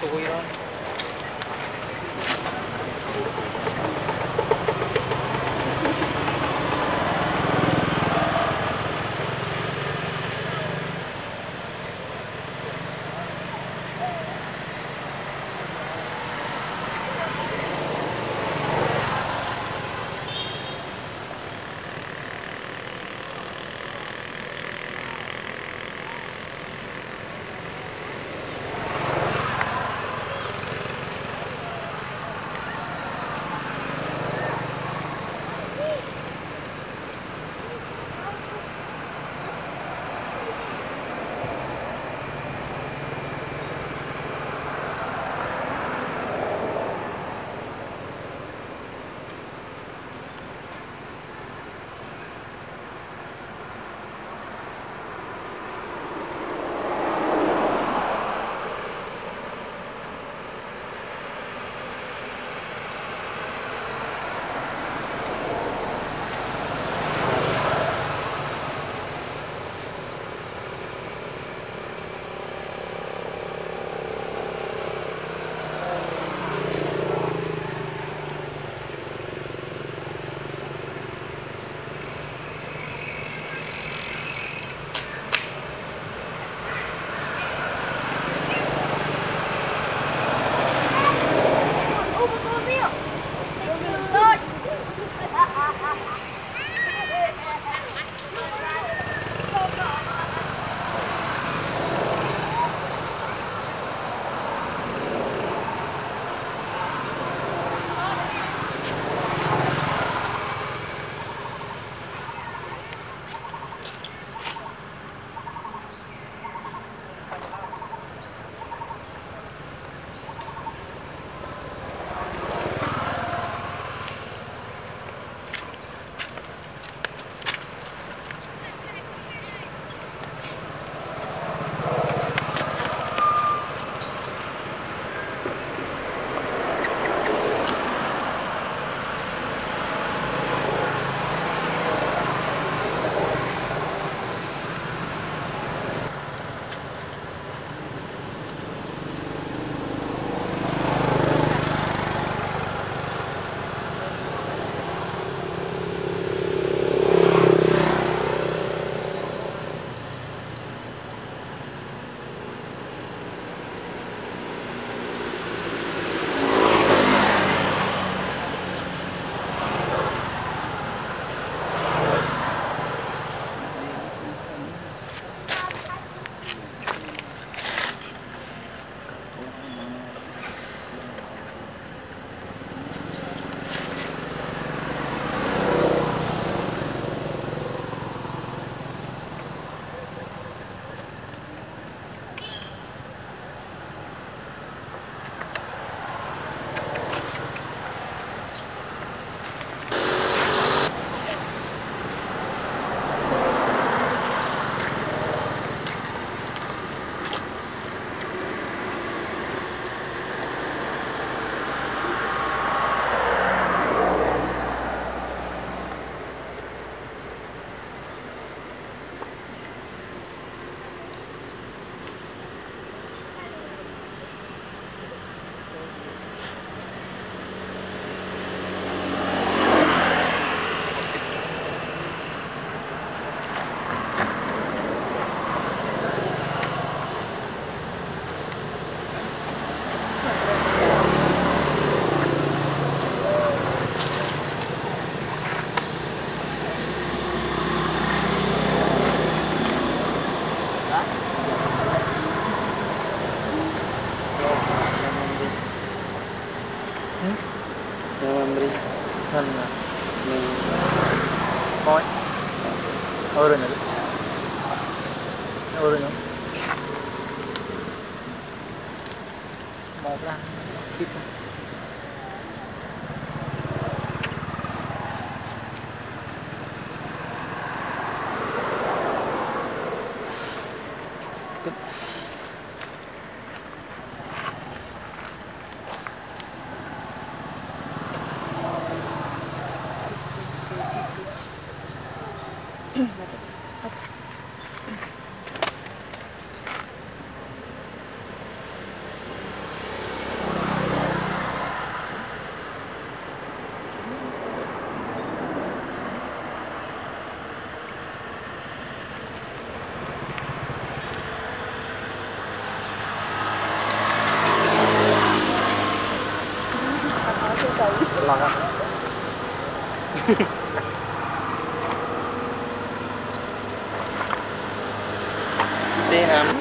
Soy đó. Đâu rồi một ra tiếp đi hả?